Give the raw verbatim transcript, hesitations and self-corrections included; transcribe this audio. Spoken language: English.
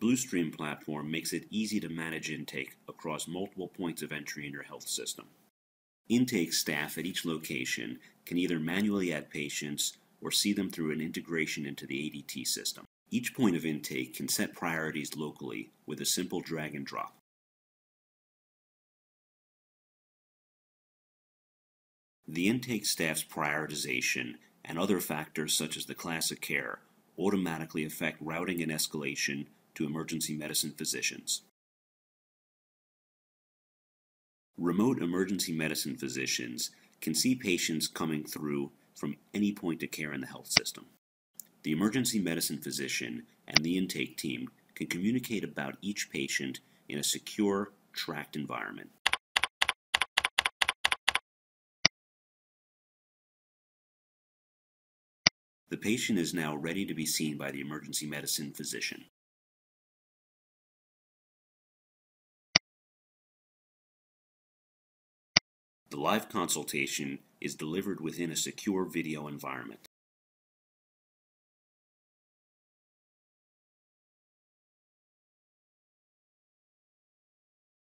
Bluestream platform makes it easy to manage intake across multiple points of entry in your health system. Intake staff at each location can either manually add patients or see them through an integration into the A D T system. Each point of intake can set priorities locally with a simple drag and drop. The intake staff's prioritization and other factors such as the class of care automatically affect routing and escalation to emergency medicine physicians. Remote emergency medicine physicians can see patients coming through from any point of care in the health system. The emergency medicine physician and the intake team can communicate about each patient in a secure, tracked environment. The patient is now ready to be seen by the emergency medicine physician. The live consultation is delivered within a secure video environment.